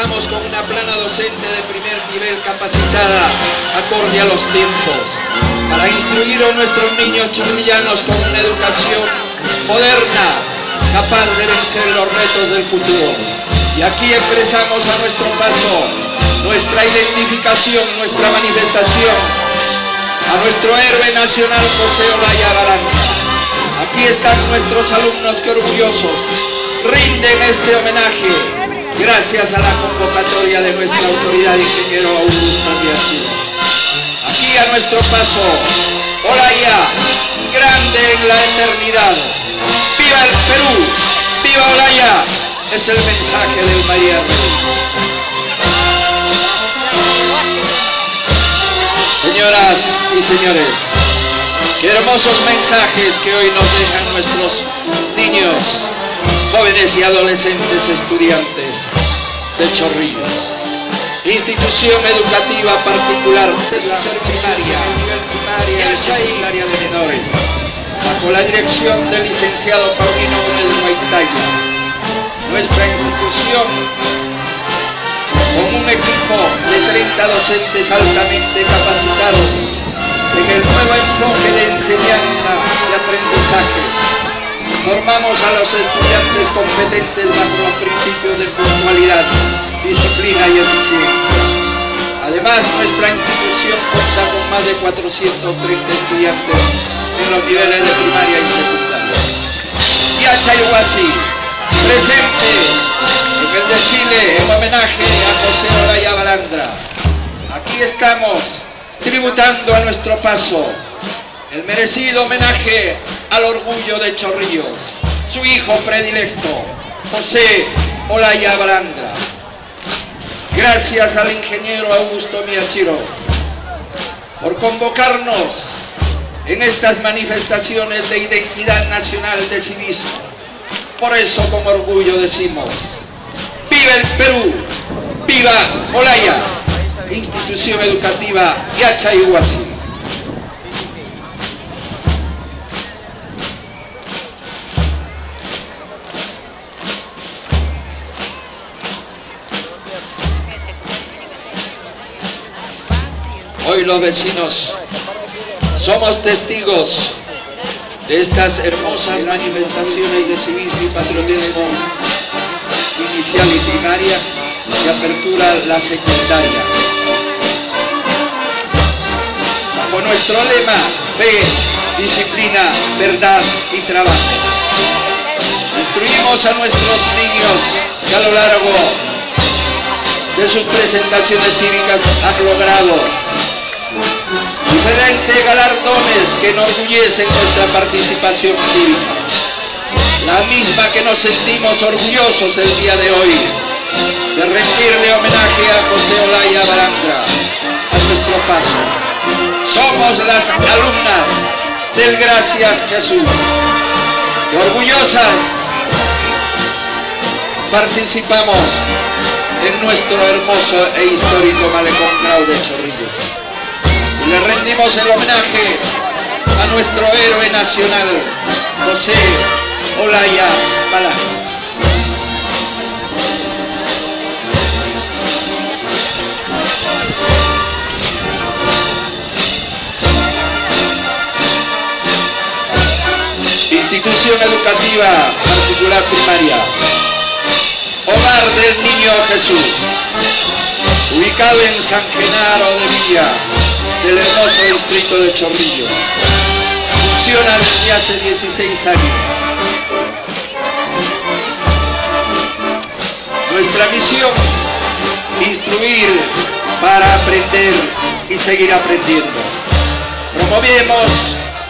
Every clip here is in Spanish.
Contamos con una plana docente de primer nivel capacitada, acorde a los tiempos, para instruir a nuestros niños chorrillanos con una educación moderna, capaz de vencer los retos del futuro. Y aquí expresamos a nuestro paso nuestra identificación, nuestra manifestación a nuestro héroe nacional José Olaya Balandra. Aquí están nuestros alumnos que orgullosos rinden este homenaje gracias a la convocatoria de nuestra autoridad, ingeniero Augusto Miachiro. Aquí a nuestro paso, Olaya, grande en la eternidad. ¡Viva el Perú! ¡Viva Olaya! Es el mensaje del Mariano. Señoras y señores, qué hermosos mensajes que hoy nos dejan nuestros niños, jóvenes y adolescentes estudiantes de Chorrillos, institución educativa particular de la primaria, Yachaywasi de menores, bajo la dirección del licenciado Paulino Manuel Guaitay. Nuestra institución, con un equipo de 30 docentes altamente capacitados en el nuevo enfoque de enseñanza y aprendizaje, formamos a los estudiantes competentes bajo los principios de puntualidad, disciplina y eficiencia. Además, nuestra institución cuenta con más de 430 estudiantes en los niveles de primaria y secundaria. Yachaywasi, presente en el desfile en homenaje a José Olaya Balandra. Aquí estamos tributando a nuestro paso el merecido homenaje al orgullo de Chorrillos, su hijo predilecto, José Olaya Balandra. Gracias al ingeniero Augusto Miachiro por convocarnos en estas manifestaciones de identidad nacional de civismo. Por eso con orgullo decimos: ¡viva el Perú! ¡Viva Olaya! Institución educativa Yachaywasi. Hoy los vecinos somos testigos de estas hermosas manifestaciones de civismo y patriotismo inicial y primaria y apertura la secundaria. Bajo nuestro lema: fe, disciplina, verdad y trabajo. Instruimos a nuestros niños que a lo largo de sus presentaciones cívicas han logrado diferentes galardones que enorgullecen nuestra participación cívica, la misma que nos sentimos orgullosos el día de hoy, de rendirle homenaje a José Olaya Balandra, a nuestro paso. Somos las alumnas del Gracias Jesús, que orgullosas participamos en nuestro hermoso e histórico malecón Grau de Chorrillos. Le rendimos el homenaje a nuestro héroe nacional, José Olaya Balandra. Institución educativa particular primaria, Hogar del Niño Jesús, ubicado en San Genaro de Villa, del hermoso distrito de Chorrillos. Funciona desde hace 16 años. Nuestra misión: instruir para aprender y seguir aprendiendo. Promovemos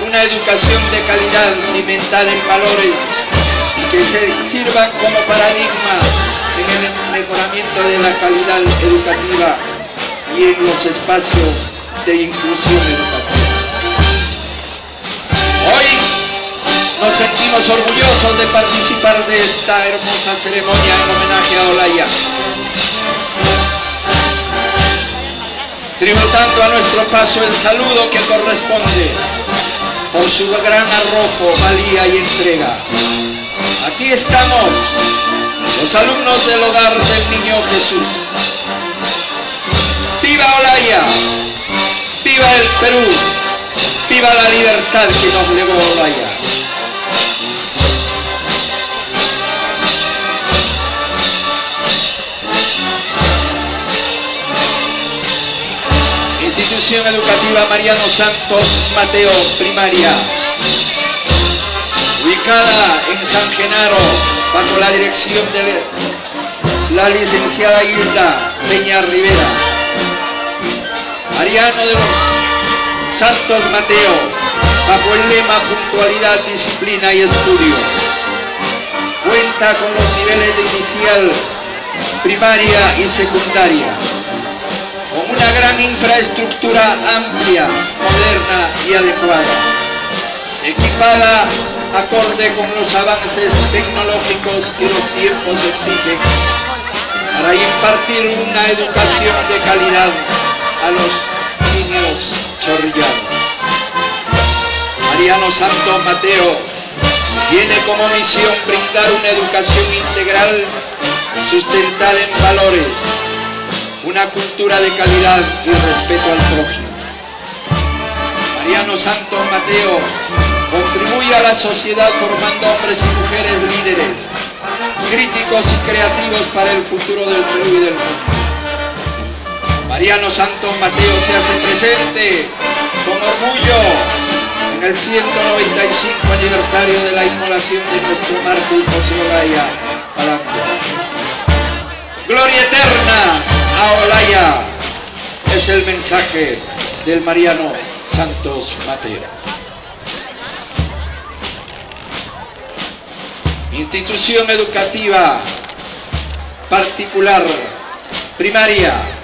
una educación de calidad cimentada en valores y que se sirvan como paradigma en el mejoramiento de la calidad educativa y en los espacios de inclusión educativa. Hoy nos sentimos orgullosos de participar de esta hermosa ceremonia en homenaje a Olaya, tributando a nuestro paso el saludo que corresponde por su gran arrojo, valía y entrega. Aquí estamos los alumnos del Hogar del Niño Jesús. ¡Viva Olaya! ¡Viva el Perú! ¡Viva la libertad que nos legó Olaya! Institución Educativa Mariano Santos Mateo, primaria, ubicada en San Genaro, bajo la dirección de la licenciada Gilda Peña Rivera. Mariano de los Santos Mateo, bajo el lema puntualidad, disciplina y estudio. Cuenta con los niveles de inicial, primaria y secundaria, con una gran infraestructura amplia, moderna y adecuada, equipada acorde con los avances tecnológicos que los tiempos exigen, para impartir una educación de calidad a los niños chorrillanos. Mariano Santos Mateo tiene como misión brindar una educación integral sustentada en valores, una cultura de calidad y respeto al prójimo. Mariano Santos Mateo contribuye a la sociedad formando hombres y mujeres líderes, críticos y creativos para el futuro del Perú y del mundo. Mariano Santos Mateo se hace presente con orgullo en el 195 aniversario de la inmolación de nuestro mártir José Olaya Balandra. ¡Gloria eterna a Olaya! Es el mensaje del Mariano Santos Mateo. Institución educativa particular, primaria,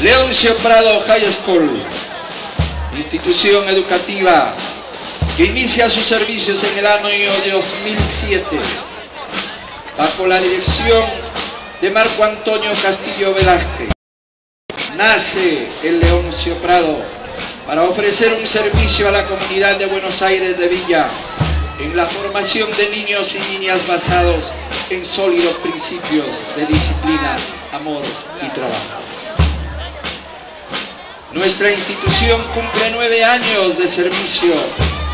Leoncio Prado High School, institución educativa que inicia sus servicios en el año 2007, bajo la dirección de Marco Antonio Castillo Velázquez. Nace el Leoncio Prado para ofrecer un servicio a la comunidad de Buenos Aires de Villa en la formación de niños y niñas basados en sólidos principios de disciplina, amor y trabajo. Nuestra institución cumple 9 años de servicio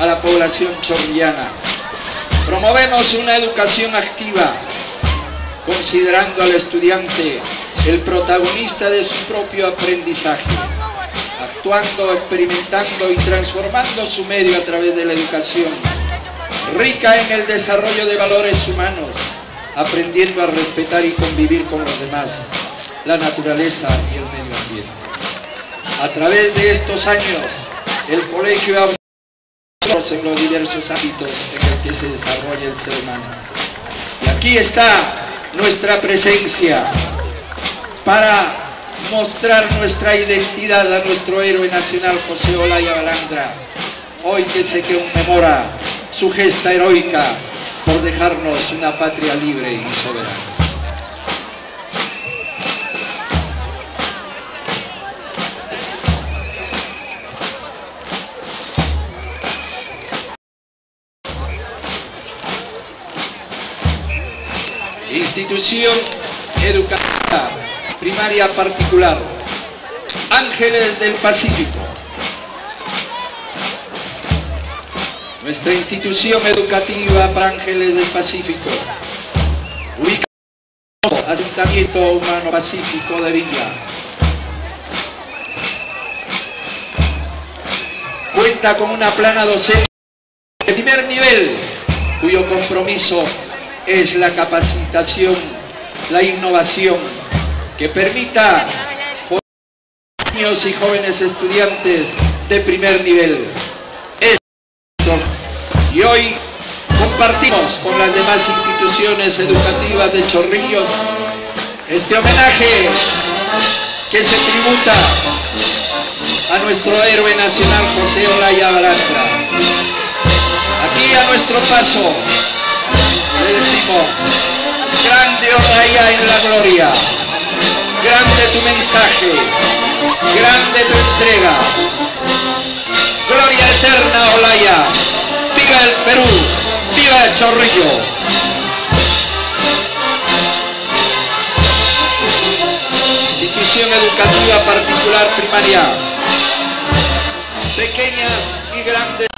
a la población chorrillana. Promovemos una educación activa, considerando al estudiante el protagonista de su propio aprendizaje, actuando, experimentando y transformando su medio a través de la educación, rica en el desarrollo de valores humanos, aprendiendo a respetar y convivir con los demás, la naturaleza y el medio ambiente. A través de estos años, el colegio ha avanzado en los diversos ámbitos en el que se desarrolla el ser humano. Y aquí está nuestra presencia para mostrar nuestra identidad a nuestro héroe nacional José Olaya Balandra, hoy que se conmemora su gesta heroica por dejarnos una patria libre y soberana. Institución educativa primaria particular, Ángeles del Pacífico. Nuestra institución educativa para Ángeles del Pacífico, ubicada en el Asentamiento Humano Pacífico de Villa, cuenta con una plana docente de primer nivel, cuyo compromiso es la capacitación, la innovación, que permita formar niños y jóvenes estudiantes de primer nivel. Y hoy compartimos con las demás instituciones educativas de Chorrillos este homenaje que se tributa a nuestro héroe nacional José Olaya Balandra. Aquí a nuestro paso le decimos: grande Olaya en la gloria, grande tu mensaje, grande tu entrega. Gloria eterna Olaya, viva el Perú, viva el Chorrillo. Institución educativa particular primaria. Pequeñas y grandes.